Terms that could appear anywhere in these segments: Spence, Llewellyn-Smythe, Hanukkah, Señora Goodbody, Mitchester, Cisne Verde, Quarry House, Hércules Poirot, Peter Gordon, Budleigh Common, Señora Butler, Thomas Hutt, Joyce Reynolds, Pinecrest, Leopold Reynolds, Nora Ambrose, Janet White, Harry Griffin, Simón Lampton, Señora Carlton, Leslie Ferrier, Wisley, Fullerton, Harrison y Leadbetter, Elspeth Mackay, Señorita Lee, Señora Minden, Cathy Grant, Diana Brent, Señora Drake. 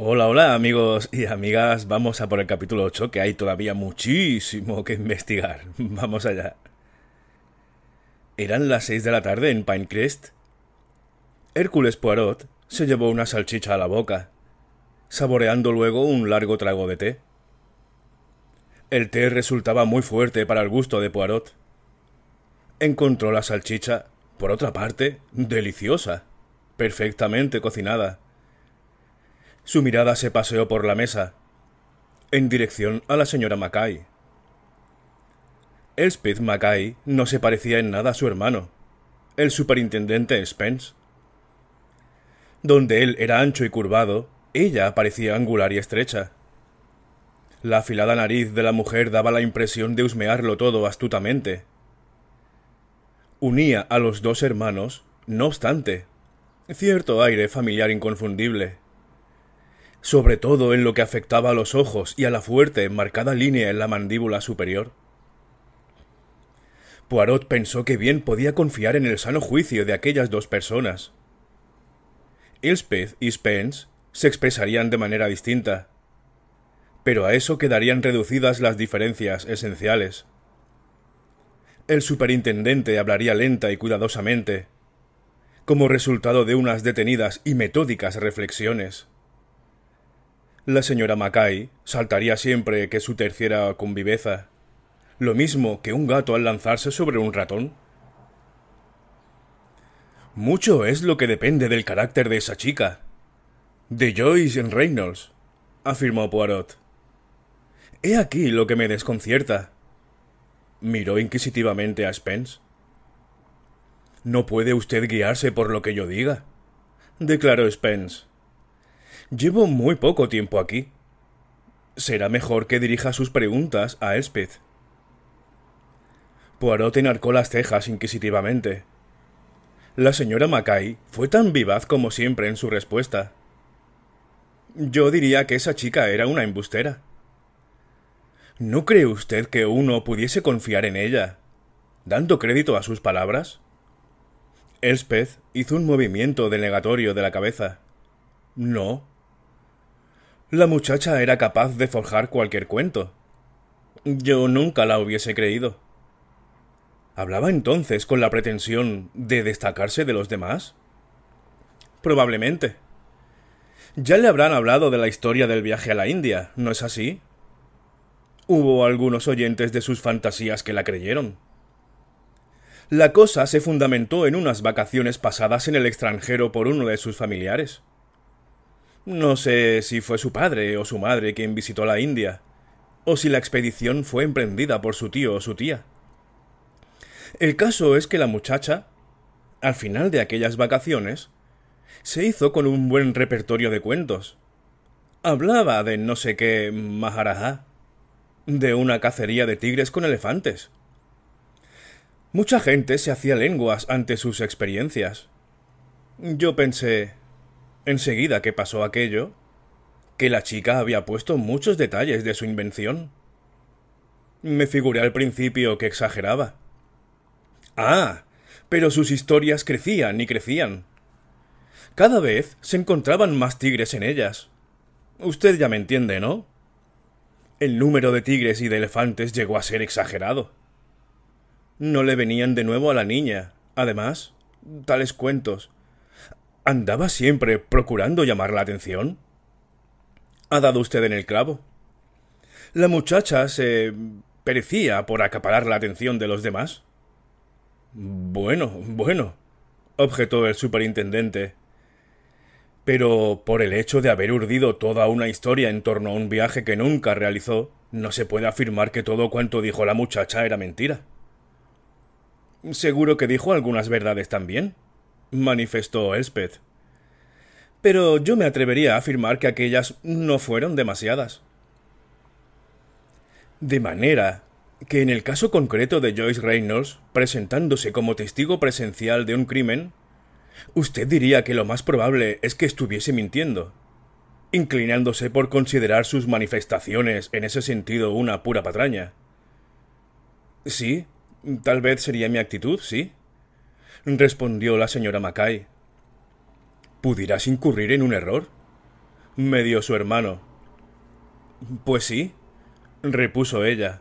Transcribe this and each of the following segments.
Hola, hola amigos y amigas, vamos a por el capítulo 8, que hay todavía muchísimo que investigar. Vamos allá. Eran las 6 de la tarde en Pinecrest. Hércules Poirot se llevó una salchicha a la boca, saboreando luego un largo trago de té. El té resultaba muy fuerte para el gusto de Poirot. Encontró la salchicha, por otra parte, deliciosa, perfectamente cocinada. Su mirada se paseó por la mesa, en dirección a la señora Mackay. Elspeth Mackay no se parecía en nada a su hermano, el superintendente Spence. Donde él era ancho y curvado, ella parecía angular y estrecha. La afilada nariz de la mujer daba la impresión de husmearlo todo astutamente. Unía a los dos hermanos, no obstante, cierto aire familiar inconfundible. Sobre todo en lo que afectaba a los ojos y a la fuerte, marcada línea en la mandíbula superior. Poirot pensó que bien podía confiar en el sano juicio de aquellas dos personas. Elspeth y Spence se expresarían de manera distinta, pero a eso quedarían reducidas las diferencias esenciales. El superintendente hablaría lenta y cuidadosamente, como resultado de unas detenidas y metódicas reflexiones. La señora Mackay saltaría siempre que su terciera con viveza, lo mismo que un gato al lanzarse sobre un ratón. Mucho es lo que depende del carácter de esa chica, de Joyce Reynolds, afirmó Poirot. He aquí lo que me desconcierta. Miró inquisitivamente a Spence. No puede usted guiarse por lo que yo diga, declaró Spence. Llevo muy poco tiempo aquí. Será mejor que dirija sus preguntas a Elspeth. Poirot enarcó las cejas inquisitivamente. La señora Mackay fue tan vivaz como siempre en su respuesta. Yo diría que esa chica era una embustera. ¿No cree usted que uno pudiese confiar en ella, dando crédito a sus palabras? Elspeth hizo un movimiento denegatorio de la cabeza. No. La muchacha era capaz de forjar cualquier cuento. Yo nunca la hubiese creído. ¿Hablaba entonces con la pretensión de destacarse de los demás? Probablemente. Ya le habrán hablado de la historia del viaje a la India, ¿no es así? Hubo algunos oyentes de sus fantasías que la creyeron. La cosa se fundamentó en unas vacaciones pasadas en el extranjero por uno de sus familiares. No sé si fue su padre o su madre quien visitó la India, o si la expedición fue emprendida por su tío o su tía. El caso es que la muchacha, al final de aquellas vacaciones, se hizo con un buen repertorio de cuentos. Hablaba de no sé qué maharajá, de una cacería de tigres con elefantes. Mucha gente se hacía lenguas ante sus experiencias. Yo pensé, enseguida que pasó aquello, que la chica había puesto muchos detalles de su invención. Me figuré al principio que exageraba. Ah, pero sus historias crecían y crecían. Cada vez se encontraban más tigres en ellas. Usted ya me entiende, ¿no? El número de tigres y de elefantes llegó a ser exagerado. No le venían de nuevo a la niña, además, tales cuentos. ¿Andaba siempre procurando llamar la atención? Ha dado usted en el clavo. La muchacha se perecía por acaparar la atención de los demás. Bueno, objetó el superintendente. Pero por el hecho de haber urdido toda una historia en torno a un viaje que nunca realizó, no se puede afirmar que todo cuanto dijo la muchacha era mentira. Seguro que dijo algunas verdades también, manifestó Elspeth. Pero yo me atrevería a afirmar que aquellas no fueron demasiadas. De manera que en el caso concreto de Joyce Reynolds, presentándose como testigo presencial de un crimen, usted diría que lo más probable es que estuviese mintiendo, inclinándose por considerar sus manifestaciones en ese sentido una pura patraña. Sí, tal vez sería mi actitud, sí, respondió la señora Mackay. ¿Pudieras incurrir en un error? me dio su hermano. —Pues sí —repuso ella—.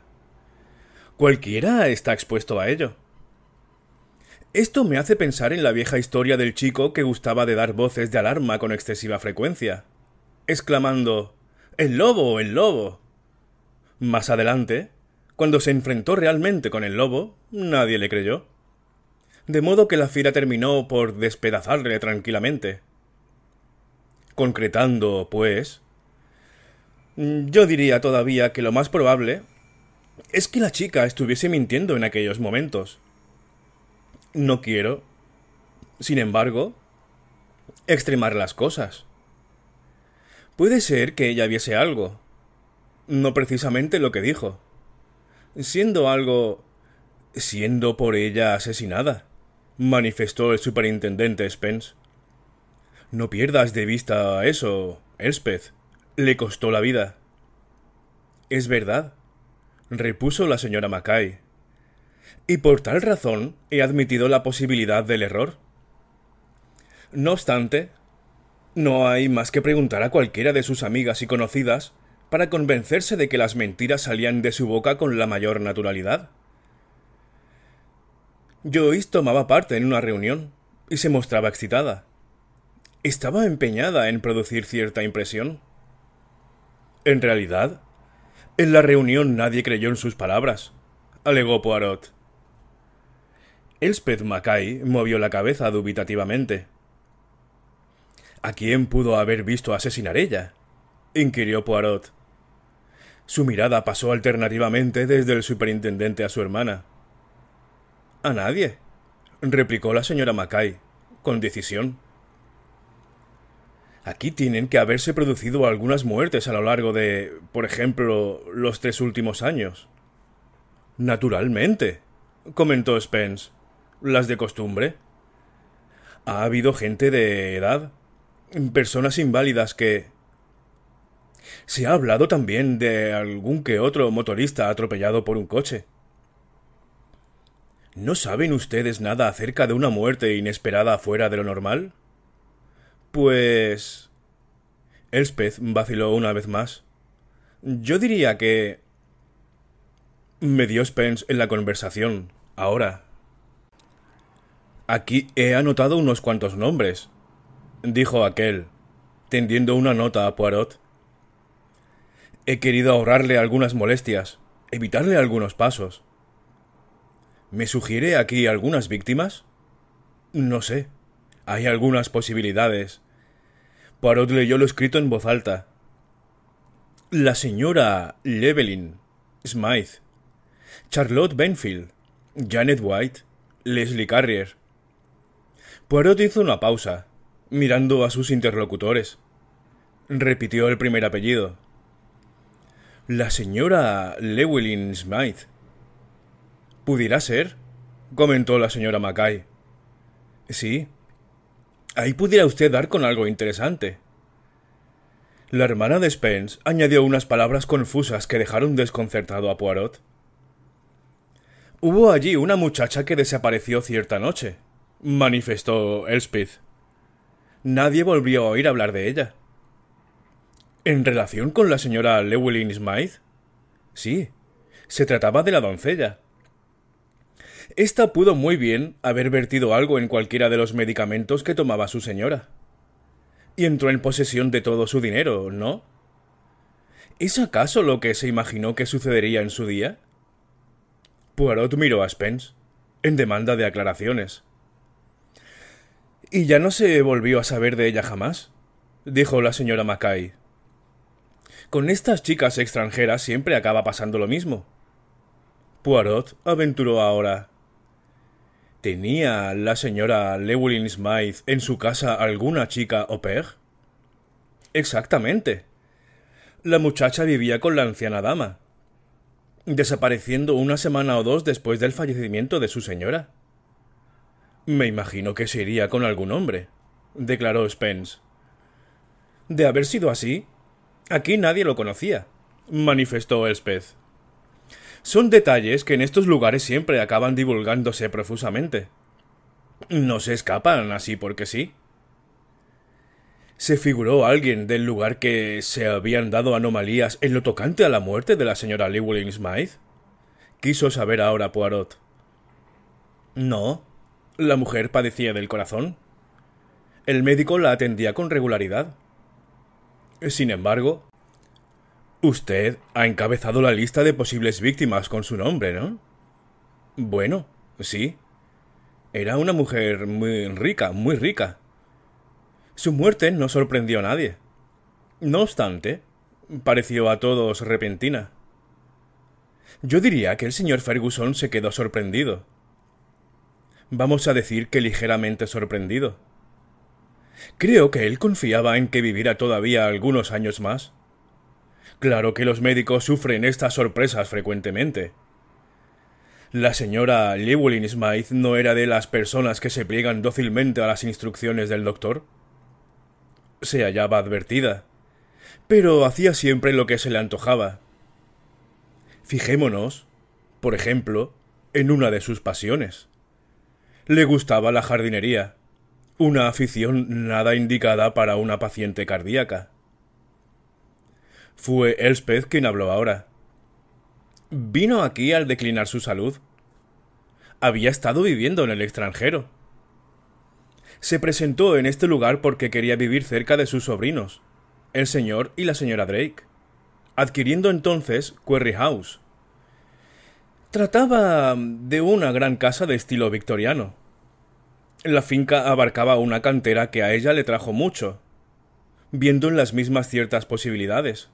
Cualquiera está expuesto a ello. Esto me hace pensar en la vieja historia del chico que gustaba de dar voces de alarma con excesiva frecuencia, exclamando «¡El lobo! ¡El lobo!». Más adelante, cuando se enfrentó realmente con el lobo, nadie le creyó. De modo que la fiera terminó por despedazarle tranquilamente. Concretando, pues, yo diría todavía que lo más probable es que la chica estuviese mintiendo en aquellos momentos. No quiero, sin embargo, extremar las cosas. Puede ser que ella viese algo, no precisamente lo que dijo, siendo por ella asesinada, manifestó el superintendente Spence. No pierdas de vista eso, Elspeth. Le costó la vida. Es verdad, repuso la señora Mackay. Y por tal razón he admitido la posibilidad del error. No obstante, no hay más que preguntar a cualquiera de sus amigas y conocidas para convencerse de que las mentiras salían de su boca con la mayor naturalidad. Joyce tomaba parte en una reunión y se mostraba excitada. Estaba empeñada en producir cierta impresión. En realidad, en la reunión nadie creyó en sus palabras, alegó Poirot. Elspeth Mackay movió la cabeza dubitativamente. —¿A quién pudo haber visto asesinar ella? —inquirió Poirot. Su mirada pasó alternativamente desde el superintendente a su hermana. —A nadie —replicó la señora Mackay, con decisión. —Aquí tienen que haberse producido algunas muertes a lo largo de, por ejemplo, los 3 últimos años. —Naturalmente —comentó Spence—, las de costumbre. Ha habido gente de edad, personas inválidas que... Se ha hablado también de algún que otro motorista atropellado por un coche. ¿No saben ustedes nada acerca de una muerte inesperada fuera de lo normal? Pues... Elspeth vaciló una vez más. Yo diría que... Medió Spence en la conversación, ahora. Aquí he anotado unos cuantos nombres, dijo aquel, tendiendo una nota a Poirot. He querido ahorrarle algunas molestias, evitarle algunos pasos. ¿Me sugiere aquí algunas víctimas? No sé. Hay algunas posibilidades. Poirot leyó lo escrito en voz alta. La señora Llewellyn-Smythe, Charlotte Benfield, Janet White, Leslie Ferrier. Poirot hizo una pausa, mirando a sus interlocutores. Repitió el primer apellido. La señora Llewellyn-Smythe. ¿Pudiera ser? Comentó la señora Mackay. Sí. Ahí pudiera usted dar con algo interesante. La hermana de Spence añadió unas palabras confusas que dejaron desconcertado a Poirot. Hubo allí una muchacha que desapareció cierta noche, manifestó Elspeth. Nadie volvió a oír hablar de ella. ¿En relación con la señora Llewellyn-Smythe? Sí, se trataba de la doncella. Esta pudo muy bien haber vertido algo en cualquiera de los medicamentos que tomaba su señora. Y entró en posesión de todo su dinero, ¿no? ¿Es acaso lo que se imaginó que sucedería en su día? Poirot miró a Spence, en demanda de aclaraciones. —¿Y ya no se volvió a saber de ella jamás? —dijo la señora Mackay. —Con estas chicas extranjeras siempre acaba pasando lo mismo. Poirot aventuró ahora. —¿Tenía la señora Llewellyn-Smythe en su casa alguna chica au pair? —Exactamente. La muchacha vivía con la anciana dama, desapareciendo una semana o dos después del fallecimiento de su señora. —Me imagino que se iría con algún hombre —declaró Spence. —De haber sido así, aquí nadie lo conocía —manifestó Elspeth. Son detalles que en estos lugares siempre acaban divulgándose profusamente. No se escapan así porque sí. Se figuró a alguien del lugar que se habían dado anomalías en lo tocante a la muerte de la señora Llewellyn-Smythe. Quiso saber ahora Poirot. No, la mujer padecía del corazón. El médico la atendía con regularidad. Sin embargo, usted ha encabezado la lista de posibles víctimas con su nombre, ¿no? Bueno, sí. Era una mujer muy rica, muy rica. Su muerte no sorprendió a nadie. No obstante, pareció a todos repentina. Yo diría que el señor Ferguson se quedó sorprendido. Vamos a decir que ligeramente sorprendido. Creo que él confiaba en que viviera todavía algunos años más. Claro que los médicos sufren estas sorpresas frecuentemente. La señora Llewellyn-Smythe no era de las personas que se pliegan dócilmente a las instrucciones del doctor. Se hallaba advertida, pero hacía siempre lo que se le antojaba. Fijémonos, por ejemplo, en una de sus pasiones. Le gustaba la jardinería, una afición nada indicada para una paciente cardíaca. Fue Elspeth quien habló ahora. Vino aquí al declinar su salud. Había estado viviendo en el extranjero. Se presentó en este lugar porque quería vivir cerca de sus sobrinos, el señor y la señora Drake, adquiriendo entonces Quarry House. Trataba de una gran casa de estilo victoriano. La finca abarcaba una cantera que a ella le trajo mucho, viendo en las mismas ciertas posibilidades.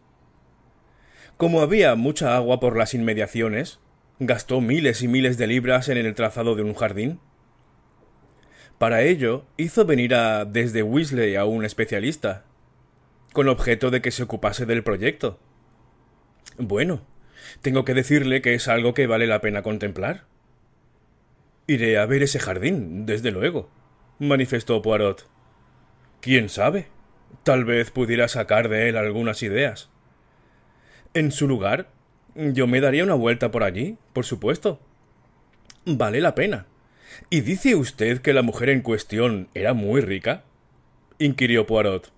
Como había mucha agua por las inmediaciones, gastó miles y miles de libras en el trazado de un jardín. Para ello, hizo venir desde Wisley a un especialista, con objeto de que se ocupase del proyecto. Bueno, tengo que decirle que es algo que vale la pena contemplar. Iré a ver ese jardín, desde luego, manifestó Poirot. ¿Quién sabe? Tal vez pudiera sacar de él algunas ideas. En su lugar, yo me daría una vuelta por allí, por supuesto. Vale la pena. —¿Y dice usted que la mujer en cuestión era muy rica? —inquirió Poirot.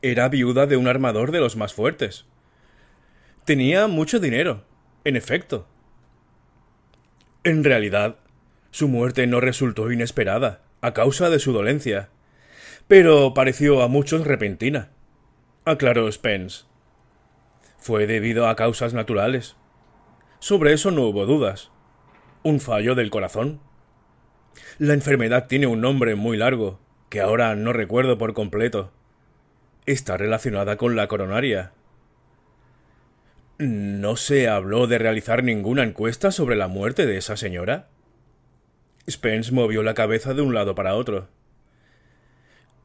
—Era viuda de un armador de los más fuertes. Tenía mucho dinero, en efecto. En realidad, su muerte no resultó inesperada, a causa de su dolencia, pero pareció a muchos repentina, aclaró Spence. Fue debido a causas naturales. Sobre eso no hubo dudas. Un fallo del corazón. La enfermedad tiene un nombre muy largo, que ahora no recuerdo por completo. Está relacionada con la coronaria. ¿No se habló de realizar ninguna encuesta sobre la muerte de esa señora? Spence movió la cabeza de un lado para otro.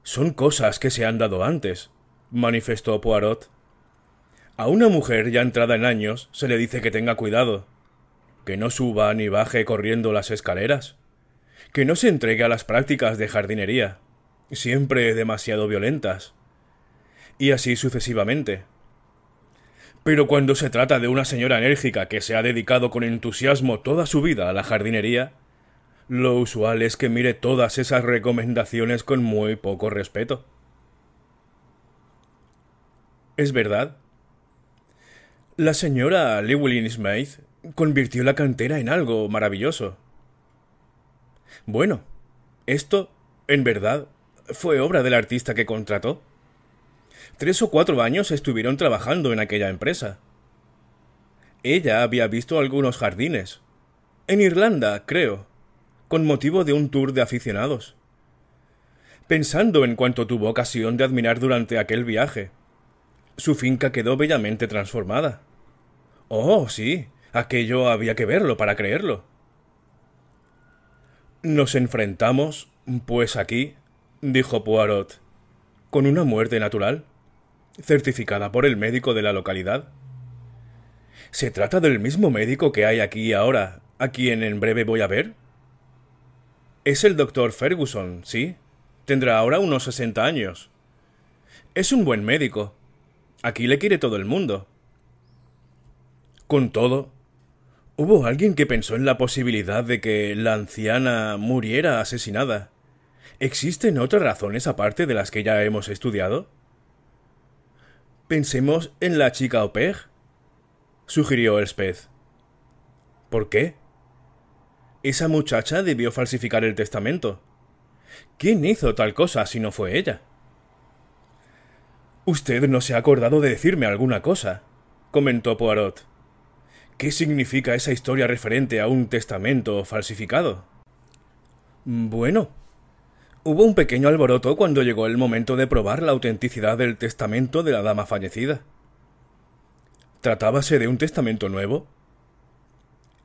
Son cosas que se han dado antes, manifestó Poirot. A una mujer ya entrada en años se le dice que tenga cuidado, que no suba ni baje corriendo las escaleras, que no se entregue a las prácticas de jardinería, siempre demasiado violentas, y así sucesivamente. Pero cuando se trata de una señora enérgica que se ha dedicado con entusiasmo toda su vida a la jardinería, lo usual es que mire todas esas recomendaciones con muy poco respeto. ¿Es verdad? La señora Llewellyn-Smythe convirtió la cantera en algo maravilloso. Bueno, esto, en verdad, fue obra del artista que contrató. 3 o 4 años estuvieron trabajando en aquella empresa. Ella había visto algunos jardines, en Irlanda, creo, con motivo de un tour de aficionados. Pensando en cuanto tuvo ocasión de admirar durante aquel viaje, su finca quedó bellamente transformada. Oh, sí. Aquello había que verlo para creerlo. Nos enfrentamos, pues aquí, dijo Poirot, con una muerte natural, certificada por el médico de la localidad. ¿Se trata del mismo médico que hay aquí ahora, a quien en breve voy a ver? Es el doctor Ferguson, sí. Tendrá ahora unos 60 años. Es un buen médico. Aquí le quiere todo el mundo. Con todo, hubo alguien que pensó en la posibilidad de que la anciana muriera asesinada, ¿Existen otras razones aparte de las que ya hemos estudiado? Pensemos en la chica au pair, sugirió Elspeth. ¿Por qué? Esa muchacha debió falsificar el testamento. ¿Quién hizo tal cosa si no fue ella? «Usted no se ha acordado de decirme alguna cosa», comentó Poirot. «¿Qué significa esa historia referente a un testamento falsificado?» «Bueno, hubo un pequeño alboroto cuando llegó el momento de probar la autenticidad del testamento de la dama fallecida». ¿Tratábase de un testamento nuevo?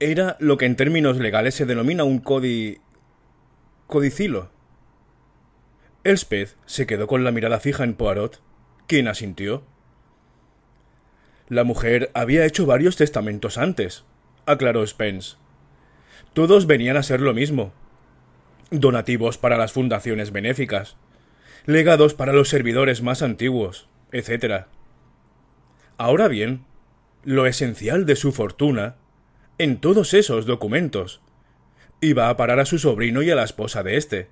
Era lo que en términos legales se denomina un codicilo. Elspeth se quedó con la mirada fija en Poirot, quien asintió. La mujer había hecho varios testamentos antes, aclaró Spence. Todos venían a ser lo mismo. Donativos para las fundaciones benéficas, legados para los servidores más antiguos, etc. Ahora bien, lo esencial de su fortuna, en todos esos documentos, iba a parar a su sobrino y a la esposa de éste,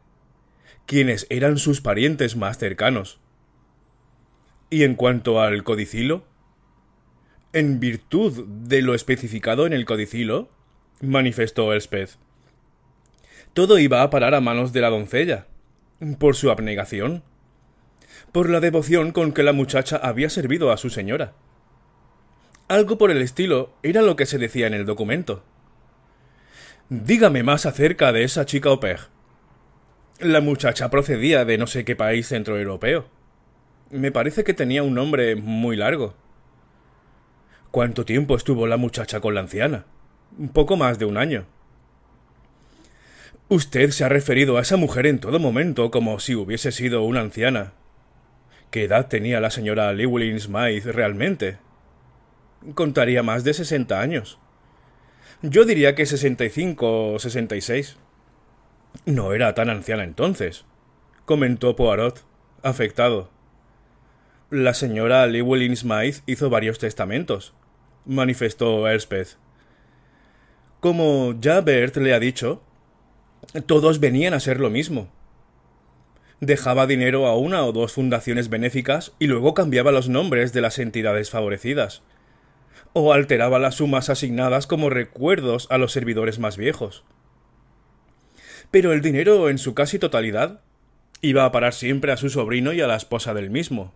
quienes eran sus parientes más cercanos. ¿Y en cuanto al codicilo? En virtud de lo especificado en el codicilo, manifestó Elspeth, todo iba a parar a manos de la doncella, por su abnegación, por la devoción con que la muchacha había servido a su señora. Algo por el estilo era lo que se decía en el documento. Dígame más acerca de esa chica au pair. La muchacha procedía de no sé qué país centroeuropeo. Me parece que tenía un nombre muy largo. ¿Cuánto tiempo estuvo la muchacha con la anciana? Un poco más de un año. Usted se ha referido a esa mujer en todo momento como si hubiese sido una anciana. ¿Qué edad tenía la señora Llewellyn-Smythe realmente? Contaría más de 60 años. Yo diría que 65 o 66. No era tan anciana entonces, comentó Poirot, afectado. La señora Llewellyn-Smythe hizo varios testamentos, manifestó Elspeth. Como ya Bert le ha dicho, todos venían a ser lo mismo. Dejaba dinero a una o dos fundaciones benéficas y luego cambiaba los nombres de las entidades favorecidas, o alteraba las sumas asignadas como recuerdos a los servidores más viejos. Pero el dinero, en su casi totalidad, iba a parar siempre a su sobrino y a la esposa del mismo.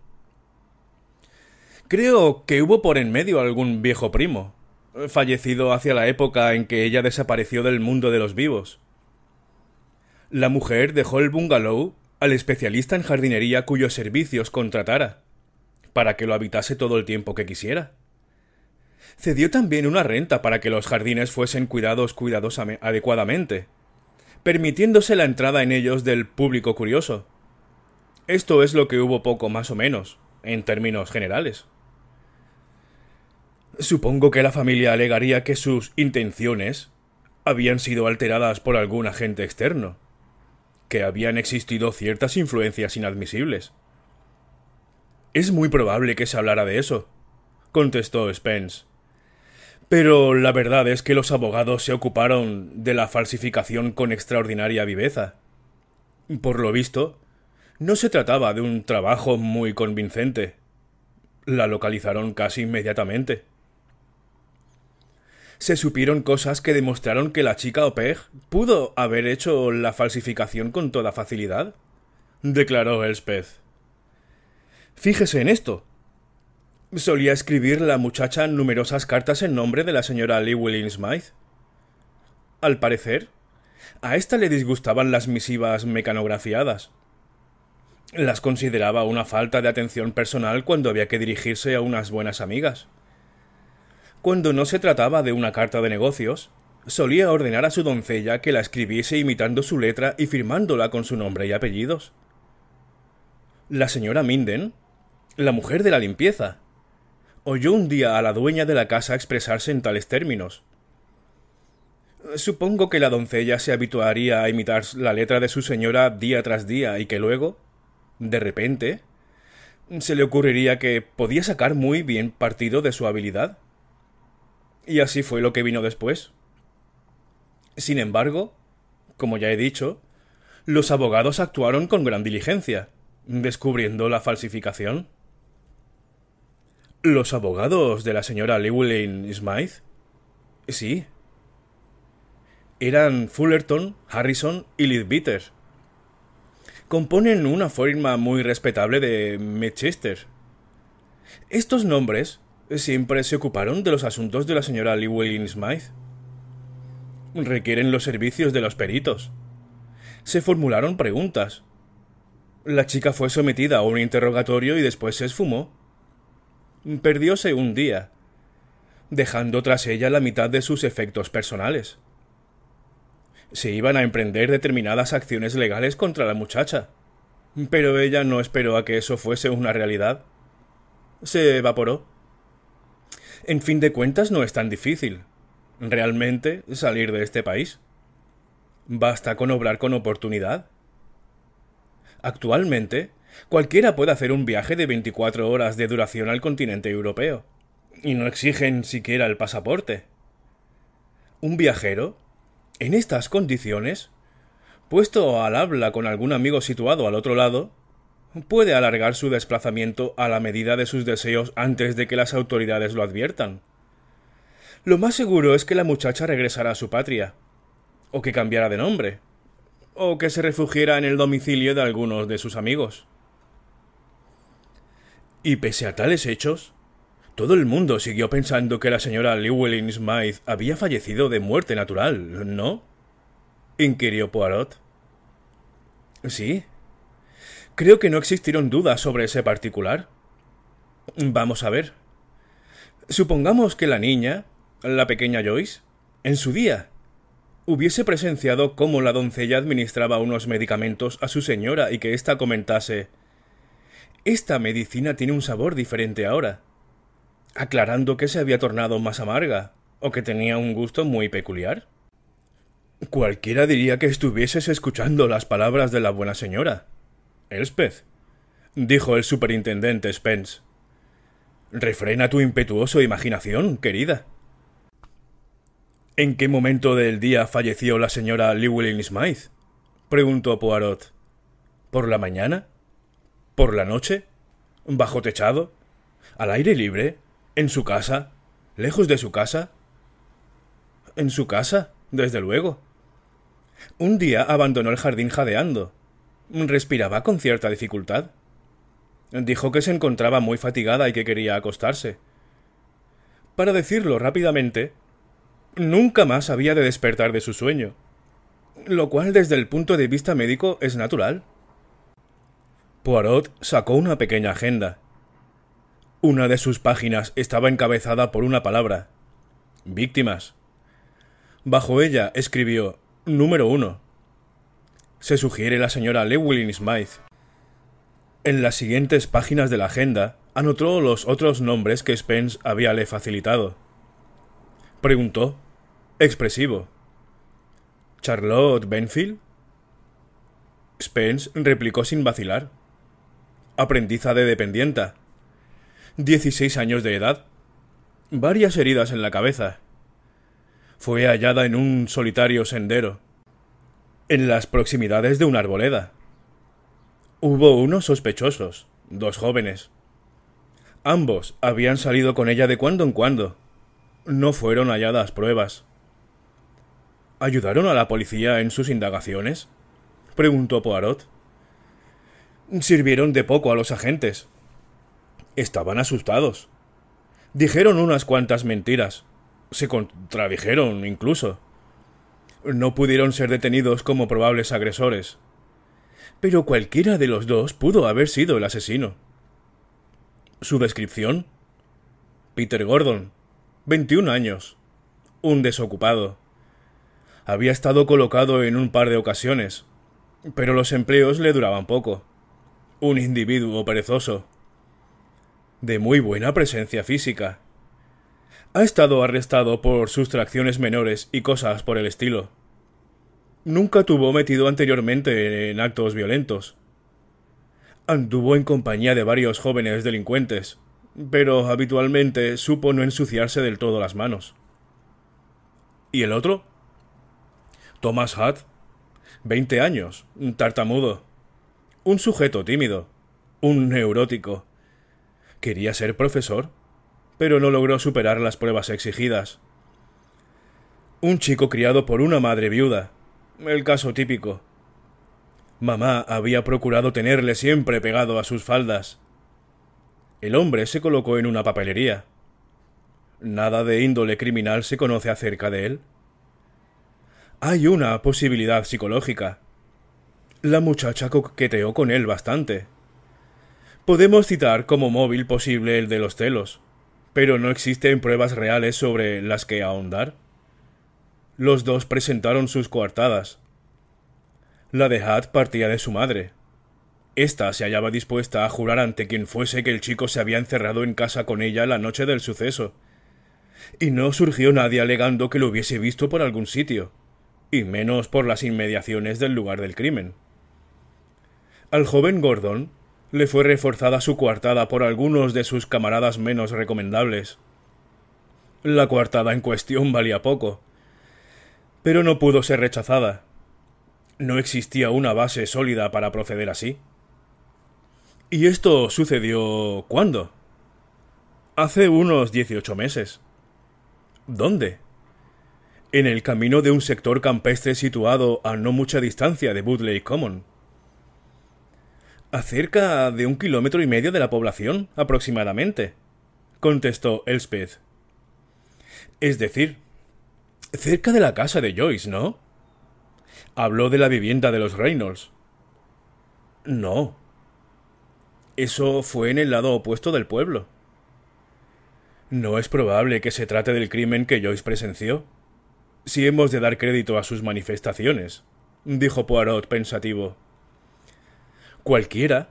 Creo que hubo por en medio algún viejo primo, fallecido hacia la época en que ella desapareció del mundo de los vivos. La mujer dejó el bungalow al especialista en jardinería cuyos servicios contratara, para que lo habitase todo el tiempo que quisiera. Cedió también una renta para que los jardines fuesen cuidados adecuadamente, permitiéndose la entrada en ellos del público curioso. Esto es lo que hubo poco más o menos, en términos generales. Supongo que la familia alegaría que sus intenciones habían sido alteradas por algún agente externo, que habían existido ciertas influencias inadmisibles. Es muy probable que se hablara de eso, contestó Spence. Pero la verdad es que los abogados se ocuparon de la falsificación con extraordinaria viveza. Por lo visto, no se trataba de un trabajo muy convincente. La localizaron casi inmediatamente. Se supieron cosas que demostraron que la chica au pair pudo haber hecho la falsificación con toda facilidad, declaró Elspeth. Fíjese en esto. Solía escribir la muchacha numerosas cartas en nombre de la señora Llewellyn-Smythe. Al parecer, a esta le disgustaban las misivas mecanografiadas. Las consideraba una falta de atención personal cuando había que dirigirse a unas buenas amigas. Cuando no se trataba de una carta de negocios, solía ordenar a su doncella que la escribiese imitando su letra y firmándola con su nombre y apellidos. La señora Minden, la mujer de la limpieza, oyó un día a la dueña de la casa expresarse en tales términos. Supongo que la doncella se habituaría a imitar la letra de su señora día tras día y que luego, de repente, se le ocurriría que podía sacar muy bien partido de su habilidad. Y así fue lo que vino después. Sin embargo, como ya he dicho, los abogados actuaron con gran diligencia, descubriendo la falsificación. ¿Los abogados de la señora Llewellyn-Smythe? Sí. Eran Fullerton, Harrison y Leadbetter. Componen una firma muy respetable de Mitchester. Estos nombres siempre se ocuparon de los asuntos de la señora Llewellyn-Smythe. Requieren los servicios de los peritos. Se formularon preguntas. La chica fue sometida a un interrogatorio y después se esfumó. Perdióse un día, dejando tras ella la mitad de sus efectos personales. Se iban a emprender determinadas acciones legales contra la muchacha, pero ella no esperó a que eso fuese una realidad. Se evaporó. En fin de cuentas, no es tan difícil, realmente, salir de este país. Basta con obrar con oportunidad. Actualmente, cualquiera puede hacer un viaje de 24 horas de duración al continente europeo, y no exigen siquiera el pasaporte. Un viajero, en estas condiciones, puesto al habla con algún amigo situado al otro lado, puede alargar su desplazamiento a la medida de sus deseos antes de que las autoridades lo adviertan. Lo más seguro es que la muchacha regresará a su patria, o que cambiará de nombre, o que se refugiará en el domicilio de algunos de sus amigos. Y pese a tales hechos, todo el mundo siguió pensando que la señora Llewellyn-Smythe había fallecido de muerte natural, ¿no?, inquirió Poirot. Sí. Creo que no existieron dudas sobre ese particular. Vamos a ver. Supongamos que la niña, la pequeña Joyce, en su día, hubiese presenciado cómo la doncella administraba unos medicamentos a su señora y que ésta comentase: «Esta medicina tiene un sabor diferente ahora», aclarando que se había tornado más amarga, o que tenía un gusto muy peculiar. Cualquiera diría que estuvieses escuchando las palabras de la buena señora. —Elspeth —dijo el superintendente Spence—, refrena tu impetuosa imaginación, querida. —¿En qué momento del día falleció la señora Llewellyn-Smythe? —preguntó Poirot—. ¿Por la mañana? ¿Por la noche? ¿Bajo techado? ¿Al aire libre? ¿En su casa? ¿Lejos de su casa? En su casa, desde luego. Un día abandonó el jardín jadeando. Respiraba con cierta dificultad. Dijo que se encontraba muy fatigada y que quería acostarse. Para decirlo rápidamente, nunca más había de despertar de su sueño, lo cual desde el punto de vista médico es natural. Poirot sacó una pequeña agenda. Una de sus páginas estaba encabezada por una palabra: víctimas. Bajo ella escribió: número 1. Se sugiere la señora Llewellyn-Smythe. En las siguientes páginas de la agenda anotó los otros nombres que Spence había le facilitado. Preguntó, expresivo: ¿Charlotte Benfield? Spence replicó sin vacilar: aprendiza de dependienta. 16 años de edad, varias heridas en la cabeza. Fue hallada en un solitario sendero, en las proximidades de una arboleda. Hubo unos sospechosos, 2 jóvenes. Ambos habían salido con ella de cuando en cuando. No fueron halladas pruebas. ¿Ayudaron a la policía en sus indagaciones?, preguntó Poirot. Sirvieron de poco a los agentes. Estaban asustados. Dijeron unas cuantas mentiras. Se contradijeron incluso. No pudieron ser detenidos como probables agresores. Pero cualquiera de los dos pudo haber sido el asesino. ¿Su descripción? Peter Gordon, 21 años. Un desocupado. Había estado colocado en un par de ocasiones, pero los empleos le duraban poco. Un individuo perezoso. De muy buena presencia física. Ha estado arrestado por sustracciones menores y cosas por el estilo. Nunca tuvo metido anteriormente en actos violentos. Anduvo en compañía de varios jóvenes delincuentes, pero habitualmente supo no ensuciarse del todo las manos. ¿Y el otro? Thomas Hutt, 20 años, un tartamudo, un sujeto tímido, un neurótico. Quería ser profesor, pero no logró superar las pruebas exigidas. Un chico criado por una madre viuda, el caso típico. Mamá había procurado tenerle siempre pegado a sus faldas. El hombre se colocó en una papelería. Nada de índole criminal se conoce acerca de él. Hay una posibilidad psicológica. La muchacha coqueteó con él bastante. Podemos citar como móvil posible el de los celos, pero no existen pruebas reales sobre las que ahondar. Los dos presentaron sus coartadas. La de Hutt partía de su madre. Esta se hallaba dispuesta a jurar ante quien fuese que el chico se había encerrado en casa con ella la noche del suceso, y no surgió nadie alegando que lo hubiese visto por algún sitio, y menos por las inmediaciones del lugar del crimen. Al joven Gordon le fue reforzada su coartada por algunos de sus camaradas menos recomendables. La coartada en cuestión valía poco, pero no pudo ser rechazada. No existía una base sólida para proceder así. ¿Y esto sucedió cuándo? Hace unos 18 meses. ¿Dónde? En el camino de un sector campestre situado a no mucha distancia de Budleigh Common. A cerca de 1,5 kilómetros de la población, aproximadamente, contestó Elspeth. Es decir, cerca de la casa de Joyce, ¿no? Habló de la vivienda de los Reynolds. No. Eso fue en el lado opuesto del pueblo. No es probable que se trate del crimen que Joyce presenció, si hemos de dar crédito a sus manifestaciones, dijo Poirot pensativo. Cualquiera,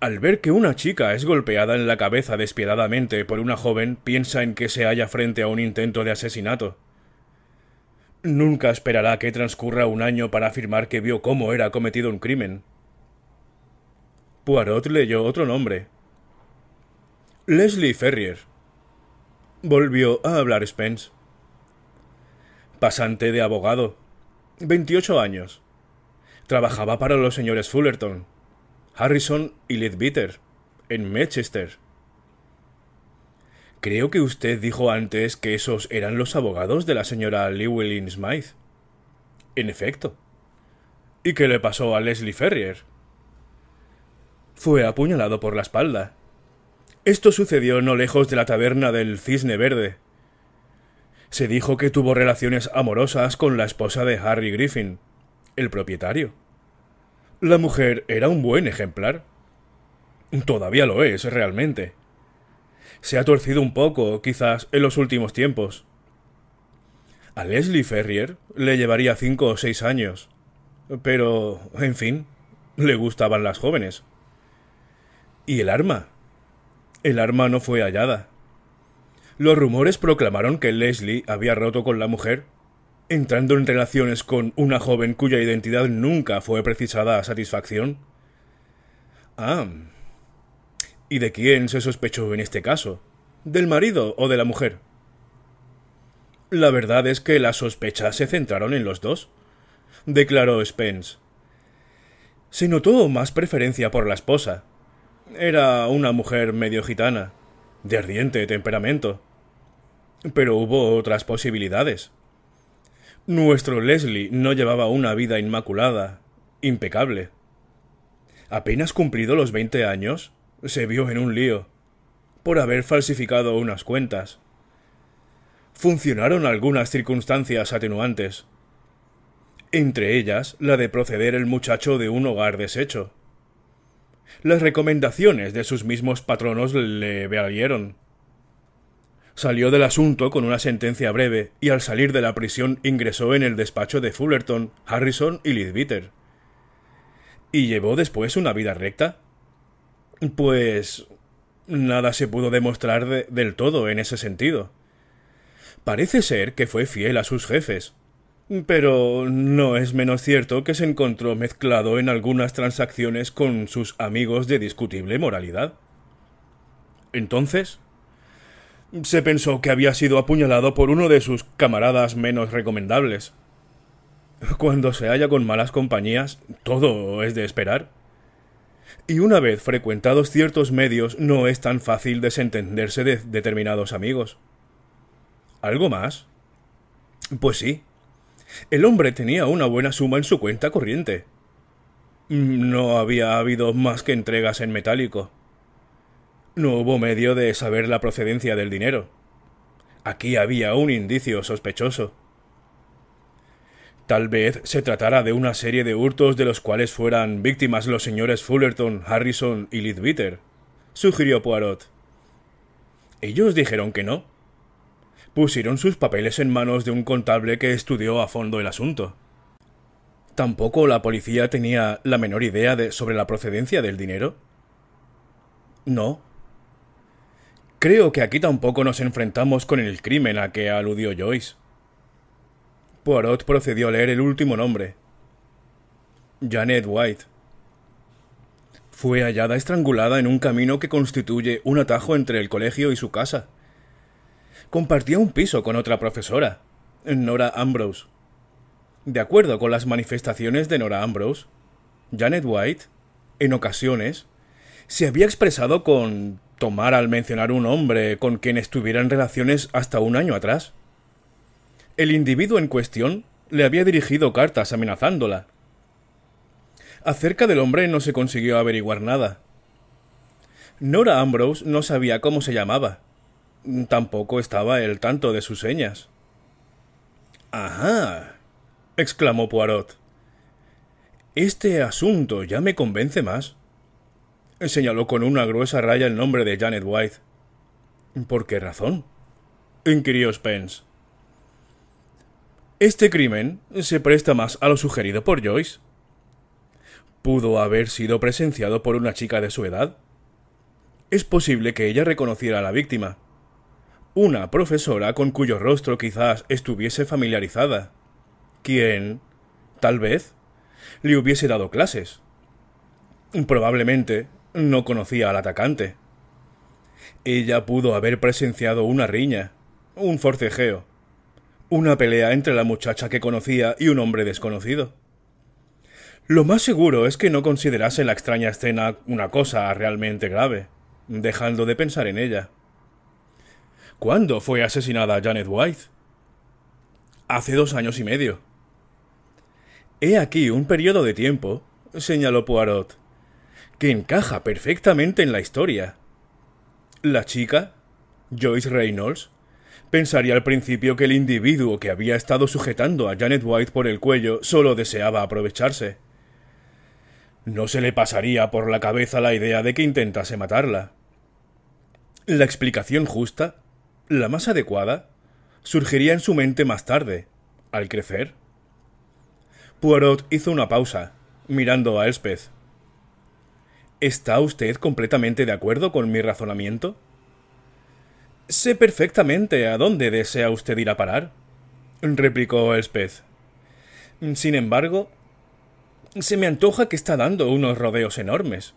al ver que una chica es golpeada en la cabeza despiadadamente por una joven, piensa en que se halla frente a un intento de asesinato. Nunca esperará que transcurra un año para afirmar que vio cómo era cometido un crimen. Poirot leyó otro nombre. Leslie Ferrier. Volvió a hablar Spence. Pasante de abogado, 28 años. Trabajaba para los señores Fullerton, Harrison y Leadbetter, en Mitchester. Creo que usted dijo antes que esos eran los abogados de la señora Llewellyn-Smythe. En efecto. ¿Y qué le pasó a Leslie Ferrier? Fue apuñalado por la espalda. Esto sucedió no lejos de la taberna del Cisne Verde. Se dijo que tuvo relaciones amorosas con la esposa de Harry Griffin, el propietario. La mujer era un buen ejemplar. Todavía lo es, realmente. Se ha torcido un poco, quizás, en los últimos tiempos. A Leslie Ferrier le llevaría 5 o 6 años. Pero, en fin, le gustaban las jóvenes. ¿Y el arma? El arma no fue hallada. Los rumores proclamaron que Leslie había roto con la mujer, entrando en relaciones con una joven cuya identidad nunca fue precisada a satisfacción. Ah, ¿y de quién se sospechó en este caso? ¿Del marido o de la mujer? La verdad es que las sospechas se centraron en los dos, declaró Spence. Se notó más preferencia por la esposa. Era una mujer medio gitana, de ardiente temperamento. Pero hubo otras posibilidades. Nuestro Leslie no llevaba una vida inmaculada, impecable. Apenas cumplido los 20 años, se vio en un lío, por haber falsificado unas cuentas. Funcionaron algunas circunstancias atenuantes, entre ellas la de proceder el muchacho de un hogar deshecho. Las recomendaciones de sus mismos patronos le valieron. Salió del asunto con una sentencia breve y al salir de la prisión ingresó en el despacho de Fullerton, Harrison y Leadbetter. ¿Y llevó después una vida recta? Pues nada se pudo demostrar del todo en ese sentido. Parece ser que fue fiel a sus jefes, pero no es menos cierto que se encontró mezclado en algunas transacciones con sus amigos de discutible moralidad. Entonces, se pensó que había sido apuñalado por uno de sus camaradas menos recomendables. Cuando se halla con malas compañías, todo es de esperar. Y una vez frecuentados ciertos medios, no es tan fácil desentenderse de determinados amigos. ¿Algo más? Pues sí. El hombre tenía una buena suma en su cuenta corriente. No había habido más que entregas en metálico. No hubo medio de saber la procedencia del dinero. Aquí había un indicio sospechoso. Tal vez se tratara de una serie de hurtos de los cuales fueran víctimas los señores Fullerton, Harrison y Leadbetter, sugirió Poirot. Ellos dijeron que no. Pusieron sus papeles en manos de un contable que estudió a fondo el asunto. Tampoco la policía tenía la menor idea sobre la procedencia del dinero. No. Creo que aquí tampoco nos enfrentamos con el crimen a que aludió Joyce. Poirot procedió a leer el último nombre. Janet White. Fue hallada estrangulada en un camino que constituye un atajo entre el colegio y su casa. Compartía un piso con otra profesora, Nora Ambrose. De acuerdo con las manifestaciones de Nora Ambrose, Janet White, en ocasiones, se había expresado con tomar al mencionar un hombre con quien estuviera en relaciones hasta un año atrás. El individuo en cuestión le había dirigido cartas amenazándola. Acerca del hombre no se consiguió averiguar nada. Nora Ambrose no sabía cómo se llamaba. Tampoco estaba al tanto de sus señas. —¡Ajá! —exclamó Poirot—. Este asunto ya me convence más. Señaló con una gruesa raya el nombre de Janet White. —¿Por qué razón? —inquirió Spence—. Este crimen se presta más a lo sugerido por Joyce. Pudo haber sido presenciado por una chica de su edad. Es posible que ella reconociera a la víctima. Una profesora con cuyo rostro quizás estuviese familiarizada, quien, tal vez, le hubiese dado clases. Probablemente no conocía al atacante. Ella pudo haber presenciado una riña, un forcejeo, una pelea entre la muchacha que conocía y un hombre desconocido. Lo más seguro es que no considerase la extraña escena una cosa realmente grave, dejando de pensar en ella. ¿Cuándo fue asesinada Janet White? Hace 2 años y medio. He aquí un periodo de tiempo, señaló Poirot, que encaja perfectamente en la historia. La chica, Joyce Reynolds, pensaría al principio que el individuo que había estado sujetando a Janet White por el cuello solo deseaba aprovecharse. No se le pasaría por la cabeza la idea de que intentase matarla. La explicación justa, la más adecuada, surgiría en su mente más tarde, al crecer. Poirot hizo una pausa, mirando a Elspeth. —¿Está usted completamente de acuerdo con mi razonamiento? —Sé perfectamente a dónde desea usted ir a parar —replicó Elspeth—. Sin embargo, se me antoja que está dando unos rodeos enormes.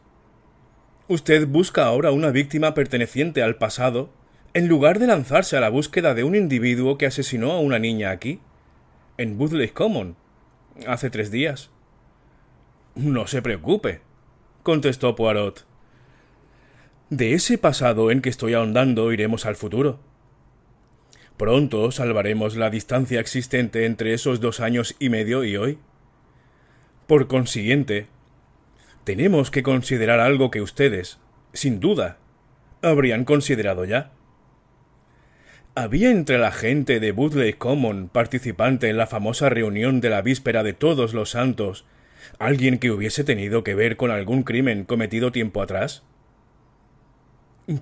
Usted busca ahora una víctima perteneciente al pasado en lugar de lanzarse a la búsqueda de un individuo que asesinó a una niña aquí, en Budleigh Common, hace 3 días. —No se preocupe —contestó Poirot—. De ese pasado en que estoy ahondando iremos al futuro. Pronto salvaremos la distancia existente entre esos 2 años y medio y hoy. Por consiguiente, tenemos que considerar algo que ustedes, sin duda, habrían considerado ya. ¿Había entre la gente de Woodleigh Common, participante en la famosa reunión de la víspera de Todos los Santos, alguien que hubiese tenido que ver con algún crimen cometido tiempo atrás?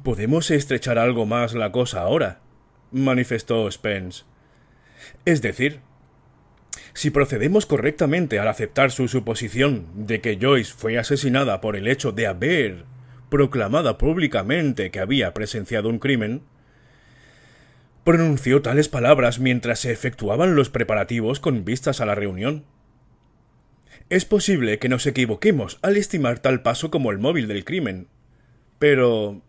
—Podemos estrechar algo más la cosa ahora —manifestó Spence—. Es decir, si procedemos correctamente al aceptar su suposición de que Joyce fue asesinada por el hecho de haber proclamado públicamente que había presenciado un crimen, pronunció tales palabras mientras se efectuaban los preparativos con vistas a la reunión. Es posible que nos equivoquemos al estimar tal paso como el móvil del crimen, pero...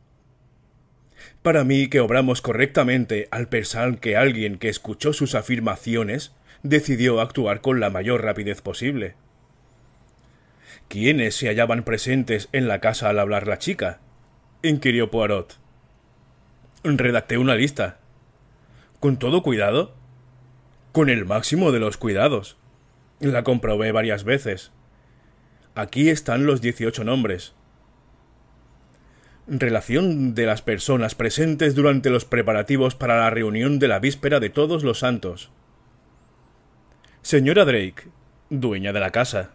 para mí que obramos correctamente al pensar que alguien que escuchó sus afirmaciones decidió actuar con la mayor rapidez posible. —¿Quiénes se hallaban presentes en la casa al hablar la chica? —inquirió Poirot. —Redacté una lista. —¿Con todo cuidado? —Con el máximo de los cuidados. La comprobé varias veces. Aquí están los 18 nombres. Relación de las personas presentes durante los preparativos para la reunión de la víspera de Todos los Santos. Señora Drake, dueña de la casa.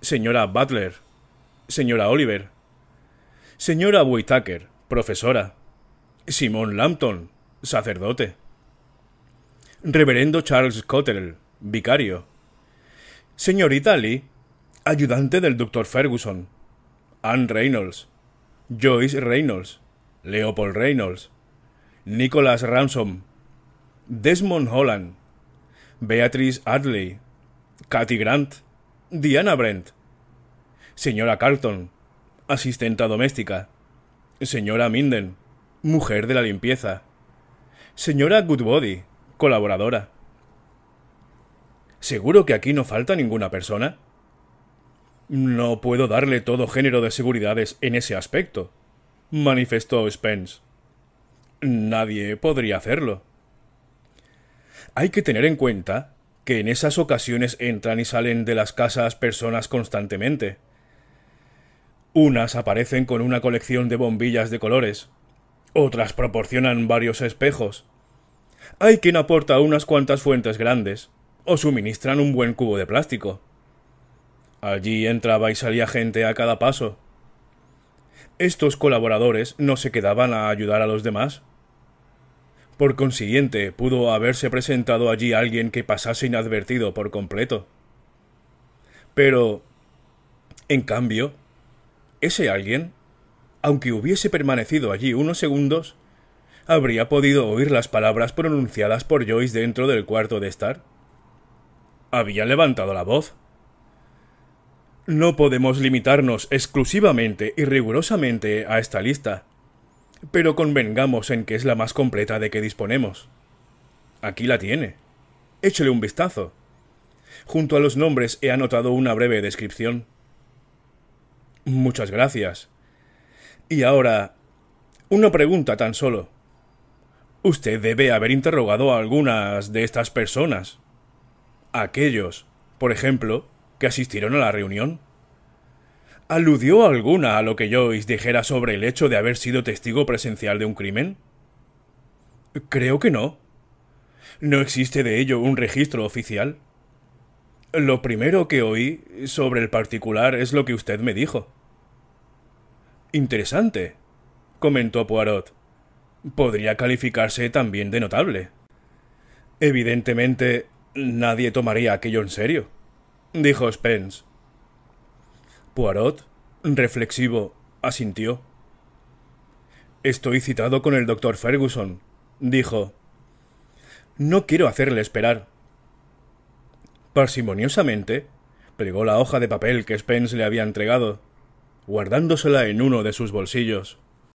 Señora Butler. Señora Oliver. Señora Whittaker, profesora. Simón Lampton, sacerdote. Reverendo Charles Cotterel, vicario. Señorita Lee, ayudante del doctor Ferguson. Ann Reynolds, Joyce Reynolds, Leopold Reynolds, Nicholas Ransom, Desmond Holland, Beatrice Adley, Cathy Grant, Diana Brent, señora Carlton, asistenta doméstica, señora Minden, mujer de la limpieza, señora Goodbody, colaboradora. ¿Seguro que aquí no falta ninguna persona? No puedo darle todo género de seguridades en ese aspecto, manifestó Spence. Nadie podría hacerlo. Hay que tener en cuenta que en esas ocasiones entran y salen de las casas personas constantemente. Unas aparecen con una colección de bombillas de colores, otras proporcionan varios espejos. Hay quien aporta unas cuantas fuentes grandes, o suministran un buen cubo de plástico. Allí entraba y salía gente a cada paso. Estos colaboradores no se quedaban a ayudar a los demás. Por consiguiente, pudo haberse presentado allí alguien que pasase inadvertido por completo. Pero, en cambio, ese alguien, aunque hubiese permanecido allí unos segundos, habría podido oír las palabras pronunciadas por Joyce dentro del cuarto de estar. Había levantado la voz. No podemos limitarnos exclusivamente y rigurosamente a esta lista, pero convengamos en que es la más completa de que disponemos. Aquí la tiene. Échele un vistazo. Junto a los nombres he anotado una breve descripción. Muchas gracias. Y ahora, una pregunta tan solo. Usted debe haber interrogado a algunas de estas personas. Aquellos, por ejemplo, que asistieron a la reunión. ¿Aludió alguna a lo que Joyce dijera sobre el hecho de haber sido testigo presencial de un crimen? Creo que no. No existe de ello un registro oficial. Lo primero que oí sobre el particular es lo que usted me dijo. Interesante, comentó Poirot. Podría calificarse también de notable. Evidentemente, nadie tomaría aquello en serio, dijo Spence. Poirot, reflexivo, asintió. Estoy citado con el doctor Ferguson, dijo. No quiero hacerle esperar. Parsimoniosamente, plegó la hoja de papel que Spence le había entregado, guardándosela en uno de sus bolsillos.